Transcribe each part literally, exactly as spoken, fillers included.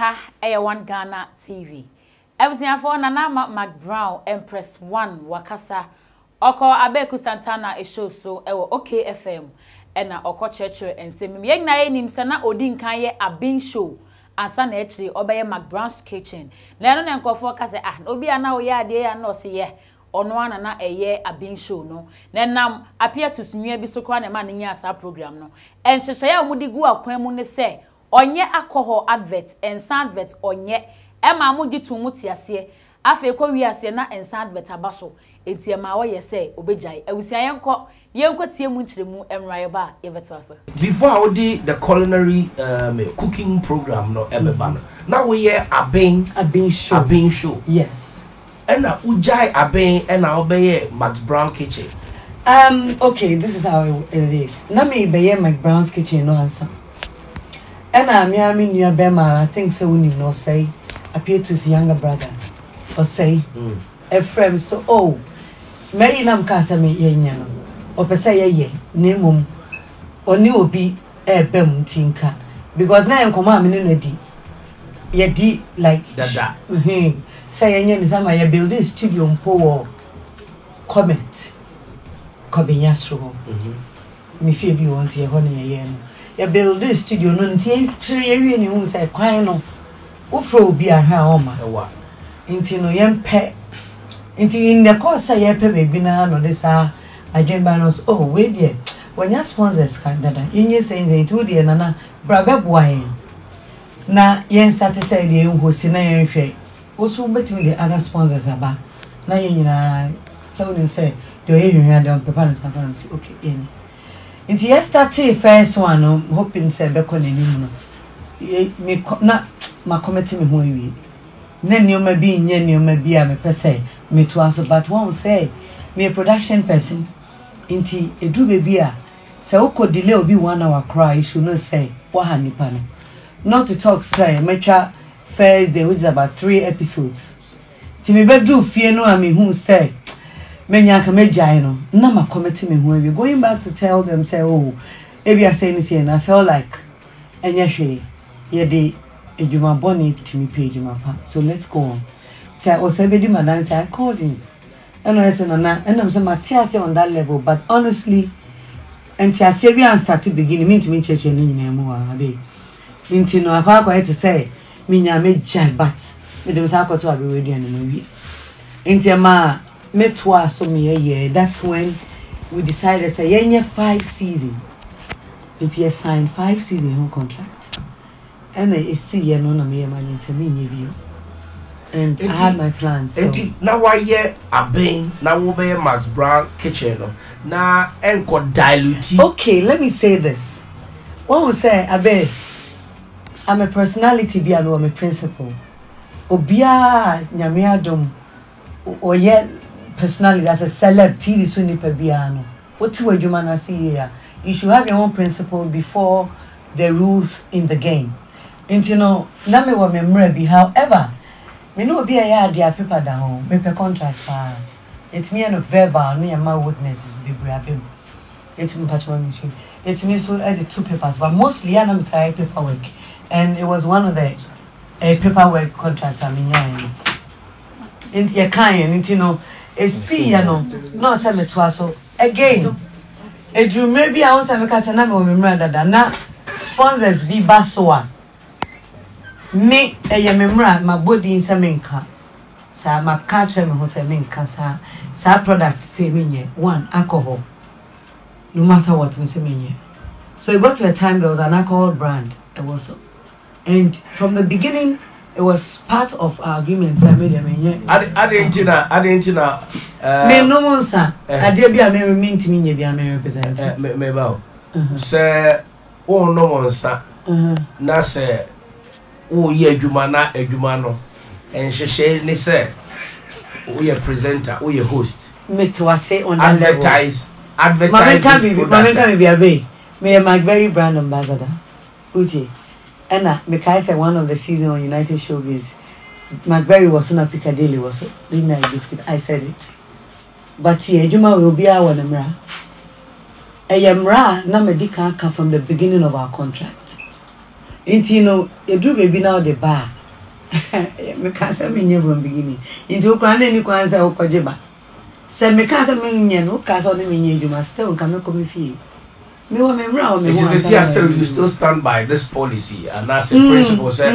Ha, eh, One Ghana T V. Everything for Nana Ama McBrown, Empress One, Wakasa, Oko Abeku Santana, a show so, ewo OK F M, and a Oko Church, and Semim Yegna Nim Sana Odin Kaye, a Bing Show, and San H D, Obey McBrown's Kitchen. Lennon and Kofo Kase, ah, no be an hour, yeah, dear, no, see, yeah. On one and a year a being shown, no. Then now appear to smear be so crowned a man in your program, no. And Shashaya would go up when say, on ye alcohol adverts and sandvet on ye, Emma Moody to Mutiasie, Afeco Riasiana and sandvet abasso, it's your maw ye say, Obejai, and we say, Uncle, Yanko Tiamunchemu and Rayaba, Evertasa. Before I would the culinary um, cooking program, no Ebeban. Now we hear a being a being show, a being show, yes. And I Ujai Abe and I'll be McBrown's Kitchen. Um, okay, this is how it is. Now me be McBrown's Kitchen, no answer. And I mean, I mean, you I think so. When you know, say, appear to his younger brother or say, a friend, so oh, may nam cast me, yen, or per se, ye, name, or new be a bem tinker. Because now I'm commanding in a D. Ye D like that. Say any time I build a studio on poor comment. Cobinyasro. Me fear be want your honey a You build this studio non take three and you say, Quino. Ufro be a hammer. Into no young pet. Into in the course I have a dinner or this hour. I join by us. Oh, wait yet. When your sponsors can that in your saying they two dear Nana, Brabab wine. Now, yen start to say the young who's in a fair. Also, between the other sponsors about now, you know, told him, say, do you hear them? Papa and say, okay, in it, yes, that's the first one. I'm hoping, say, back on the new me not my committing who we then you may be, then you may be, I'm a per se, me to answer, but one say, me a production person, in tea, a drew baby, so could delay be one hour cry, should not say, what honey pan, not to talk, say, make her. First day, which is about three episodes. Timmy Bedrew, fear no, I mean, who say, Manyaka Majino, Nama committing me when we're going back to tell them, say, oh, if you are saying this, and I felt like, and yes, yeah, they, you my bonnie, Timmy Page, my papa. So let's go on. Say, I was every day, my dancer, I called him. And I said, and I'm so Matthias on that level, but honestly, and Tiasavian started beginning, mean to me, church, and in Namoa, babe. Into no, I've got to say. Minya me jive but me dem say akoto abi we dia na mawie ntia ma me to aso me yeye. That's when we decided say yenye five season ntia sign five season whole contract and I see you no na me man say me nye bio and I had my plans so now why here abin now we be McBrown's Kitchen na enko dilute. Okay, let me say this. What we say abin I'm a personality, be I'm a principal. Obia Nyamiadum or yet personality as a celeb T V Sunipa Biano. What two you man see here? You should have your own principle before the rules in the game. And you know, Nami wa memrebi, however, me no be a yard dear paper down, me per contract file. It's me and a verbal near my witnesses be brave. It's me patch my mystery. It means we added two papers, but mostly I don't try paperwork. And it was one of the a paperwork contract I mean in your kind, you know, a see you know, no semi to us so again. A drew maybe I also make us a number of memoranda that now sponsors be basoa. Me a memora my body in Saminka. Sa my catcher who Saminka sa sa product say one alcohol. No matter what, Mister Minier. So it got to a time there was an alcohol brand. It was so. And from the beginning, it was part of our agreement. I made a Minier. I didn't know. I didn't know. Me no more, sir. I did be a merry mean to me, be a merry presenter. Me bow. Sir, oh no more, sir. Now, sir, oh, ye Jumana, a Jumano. And she said, sir, we a presenter, we a host. Me to I say on advertise. Advertising. Mamma can be away. May my very brand ambassador. Uti. Anna, because I one of the season on United Showbiz, McBrown was on a Piccadilly was midnight biscuit. I said it. But here, Juma will be our Namra. A Yamra, Namedika, from the beginning of our contract. Into you know, you do baby now the bar. Me kasa minye from beginning. Into Ukraine ni kwanza ukojeba. Se me kasa minye no kasa ni minye juma still kame komi fi. Me wa me mra o me. It is as still you still stand by this policy and that's the principle say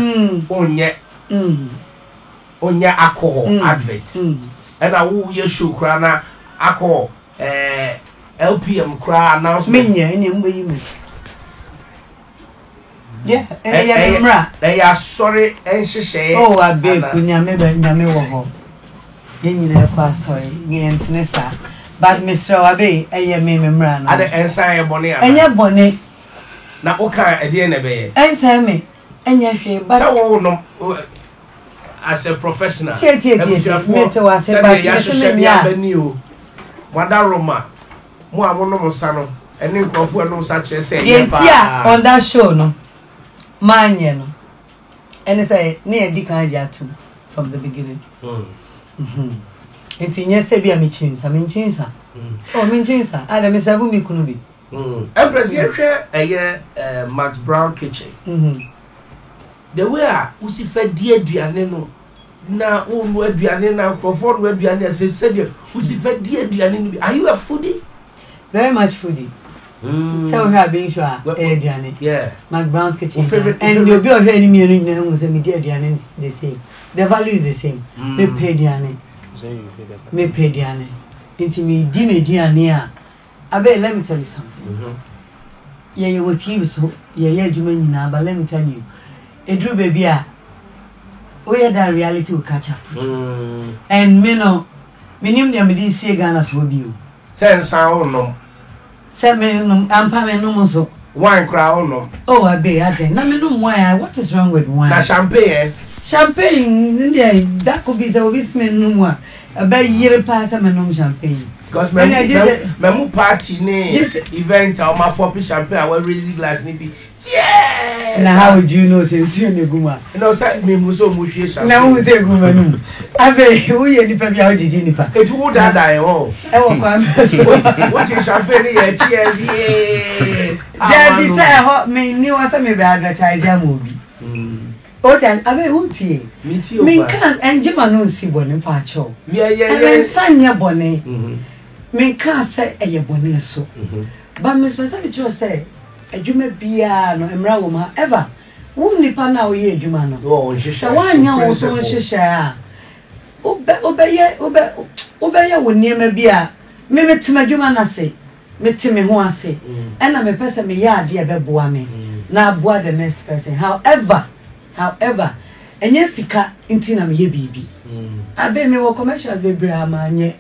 onye onye alcohol advert. And I will issue Ukraine alcohol eh L P M cry announcement. Minye ni mbe yime. Yeah, they are sorry and she say, oh, I beg when you remember Namiwaho. You never sorry, you ain't Nessa. But Mister Abbey, I am Mimran. I answer Bonnie and your bonnet. Now, okay, a dear Nebe. Answer me, and yes, but I won't know as a professional. Tell you, I said, I should have knew. Wanda Roma, Moamono Sano, and you go for no such as say, on that show, no. Manyano, and it's a near Dick too from the beginning. Mm hmm. And yes, I mean, change, I mean, change her. Oh, mean, change her. I miss a woman could be. Hm. And President, a year, McBrown's Kitchen. Hm. The way I was if I dear Dianino. Now, old word Dianina, Crawford, where Diana said, you was if I dear Dianino. Are you a foodie? Very much foodie. Mm. So we have been sure, eh, yeah. McBrown's Kitchen, favorite, and you'll be already meaning them was a media Diane the same. The value is the same. Me pay Diane, me pay Diane. Into me, Dimmy Diane. I bet let me tell you something. Mm -hmm. Yeah, you were T V so, yeah, yeah, you mean now, but let me tell you, a drew baby, where that reality will catch up. Mm. And me no, me name them didn't say Ghana for you. Say, sound no. Wine crown. Oh, I be at wine. What is wrong with wine? Na champagne. Champagne. That could be the whiskey no more. About year past, I no champagne. Because my my party name event or my poppy champagne, I will raise glass nibi. Yeah. Now how would you know since you ne guma? No, sir. Me muso mushi champagne. Now who's a guma no? I be who you ni pa be how did you ni pa? It would that I oh. What is champagne here? Cheers! Yeah. There be say hot me ni wasa me be advertise am obi. Oh, then I be who tie? Me tie. Me can enje man no si boni pa cho. Yeah yeah yeah. Me san ya boni. Mhm. Me can say e ye boni so. Mhm. But me special just say Ejuma bia no emra wo ma ever. Wo ni pa na wo ye ejuma no. Wo nshisha. Wan nya wo so nshisha. Obe obeye obe obeye wo niema bia. Me metima ejuma na se. Metime ho ase. Ena me pese me ya ade e beboa me. Na aboa the next person. However, however, enye sika nti na me ye bibi. Abe me wo commercial be bra ma nye.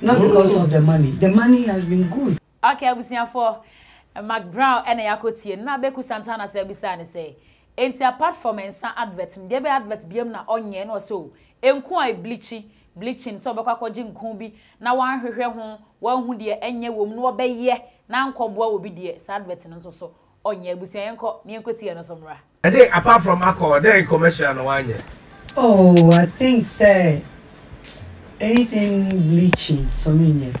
Not because of the money. The money has been good. Okay, I will see you for McBrown and Yakoti, and Nabeku Santana Sebisani say, ain't a platform and some adverts, and debe adverts beam na onion or so. Enquire bleachy, bleaching, so Bakakojin Kumbi, now one her home, one who dear any woman will be ye, now Cobwa will be dear, sadvets and so on ye, Busia Uncle, Ninkoti and Somra. And then apart from alcohol, then commercial one year. Oh, I think, sir, anything bleaching, so many.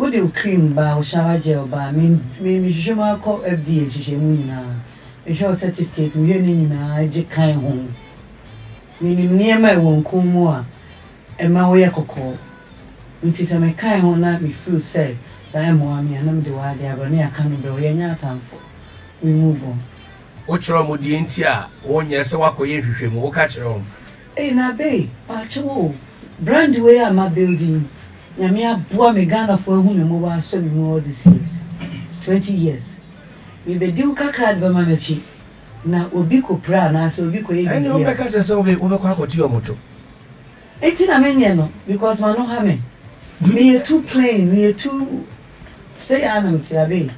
What do cream bar shower gel bar mean? Maybe you should call F D A. She mean, you show certificate. We don't need a jet kind home. Meaning, near my won't come more. And my way, I could call. We take some kind home, not be feel sad. I am one, and I'm the one they are running. I can't be a time for. We move on. What's wrong with the Intia? One year, so I could hear you. We'll catch home. Hey, now, babe, but you brand the way I'm a building. Namia bua me Ghana for whom you are so all these years. Twenty years. We be do kakrad by Mamachi. Now Obiko Prana, so Obiko. And you make us a so we overquack to your motto. Eighteen Ameniano, because Mano Hame. We are too plain, we are too say Anam Tiabe.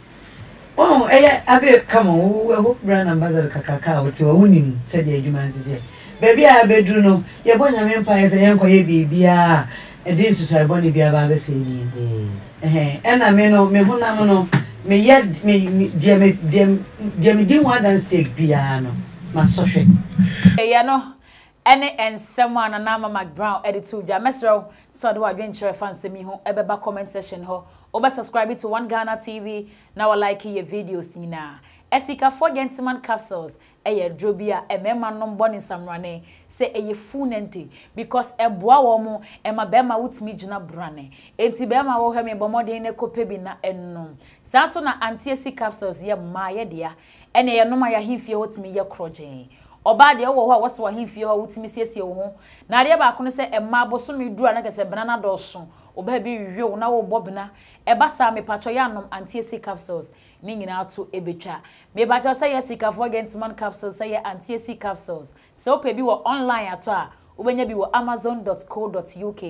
Oh, eh, Abe, come on, we hope Bran and Bazar Kakakao to a winning, said the humanity. Baby, I bedroom, no, your born an empire is a young baby, be a. And this is why Bonnie be about saying, eh, and I may know me who no may yet me dear me dear me do one and say piano, my social. Eh, no, any and someone an Ama McBrown attitude, their mesro, so do I venture fancy me home, ever back comment session ho, over subscribe to One Ghana T V, now like your videos, Nina. Esika for gentleman capsules. eye drobia e mema nomboni samrane se eye funente because e boa womo e ma bema wutimi jina brane enti bema wo hwe me bomode ne kopebi na ennom saso na antiesi capsules ye ma ye dia ene ye noma ya hifie wutimi ye kroje oba de wo ho wose wa hifie ho wutimi siesie wo ho na ade ba kono se e ma boso me dura na kese banana doso oba bi wiwo na wo bobna e ba sa me patcho ya nom antiesi capsules ningina ato ebetwa me ba jo say yesika for gentleman capsules say antiesi capsules so pe bi wo online ato a ubenya bi wo amazon dot co dot uk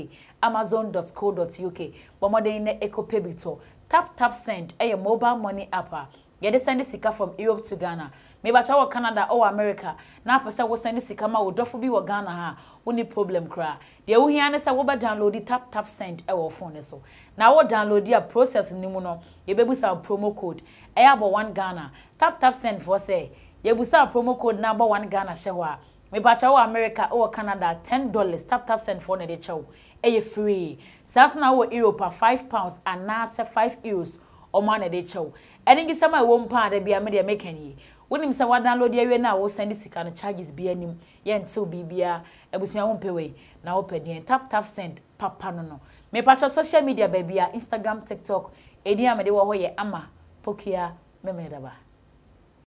amazon dot co dot uk bo modern na ekope bi to tap tap send e mobile money app a yede send sika from Europe to Ghana me ba cha wo Canada or America na pesa wo send sika ma wo dofo bi wo Ghana ha woni problem kra de wo hia ne se wo ba download tap tap send e wo phone so na wo download ya process ni mu no ye bebusa promo code e ya bo one Ghana tap tap send for say ye busa promo code na bo one Ghana shewa me ba cha wo America or Canada ten dollars tap tap send for na de cha wo e ye free sasa na wo Europe five pounds and na se five euros o ma na de cha wo eni gi sama wo mpa da bia me de make any wonim se wa download ya we na wo send sika no charges bia nim ye ntil bibia ebusia wo mpewe na wo pedien tap tap send papa no no me pacho social media ba bia Instagram TikTok edi amede wo ho ye ama pokia me me daba.